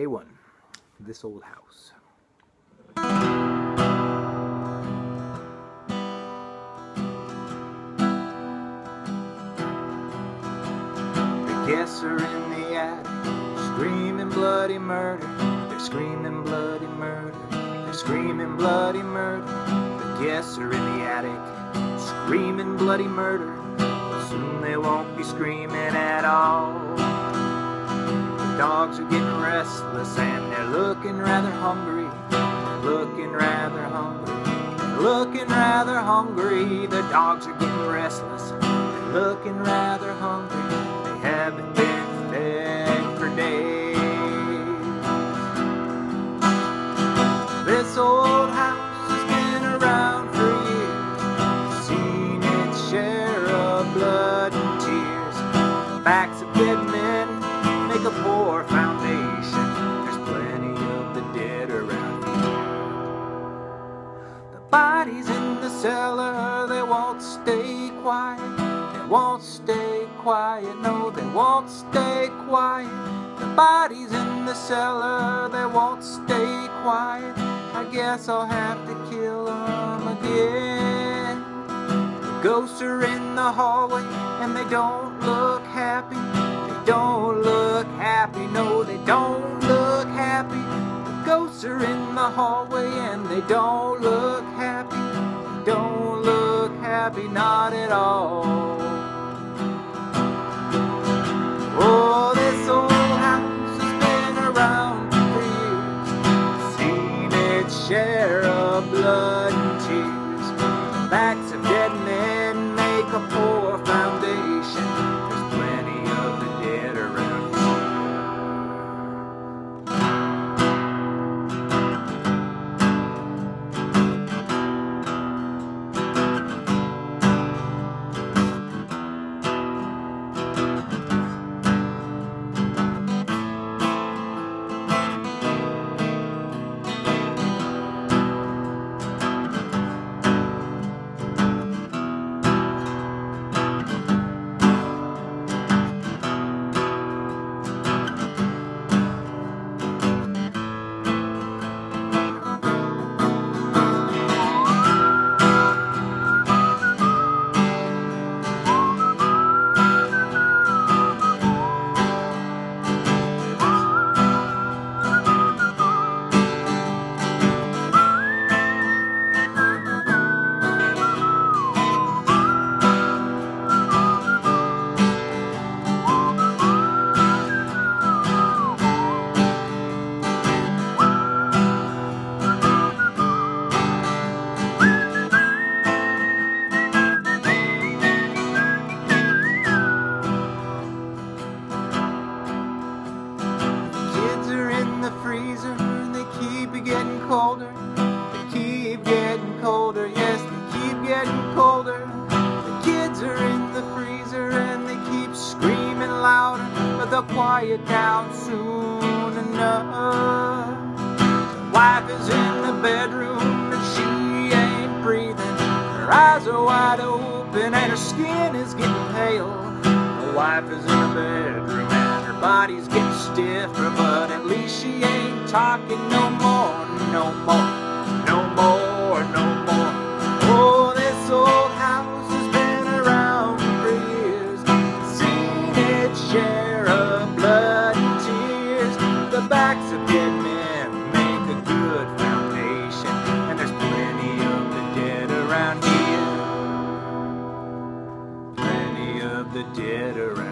Day 1, This Old House. The guests are in the attic, screaming bloody murder. They're screaming bloody murder. They're screaming bloody murder. The guests are in the attic, screaming bloody murder. Soon they won't be screaming at all. Dogs are getting restless and they're looking rather hungry, looking rather hungry, looking rather hungry. The dogs are getting restless, they're looking rather hungry. They haven't been fed for days. This old house has been around for years, seen its share of blood and tears. Backs of dead men make a poor foundation. There's plenty of the dead around here. The bodies in the cellar, they won't stay quiet. They won't stay quiet. No, they won't stay quiet. The bodies in the cellar, they won't stay quiet. I guess I'll have to kill them again. The ghosts are in the hallway and they don't look happy. Don't look happy, no, they don't look happy. The ghosts are in the hallway and they don't look happy. They don't look happy, not at all. Oh, this old house has been around for years, seen its share of blood and tears. The backs of dead men make a poor foundation. Colder, they keep getting colder, yes, they keep getting colder. The kids are in the freezer and they keep screaming louder, but they'll quiet down soon enough. Wife is in the bedroom and she ain't breathing. Her eyes are wide open and her skin is getting pale. The wife is in the bedroom and her body's getting stiffer, but at least she ain't talking no more. No more, no more, no more. Oh, this old house has been around for years, seen its share of blood and tears. The backs of dead men make a good foundation, and there's plenty of the dead around here. Plenty of the dead around here.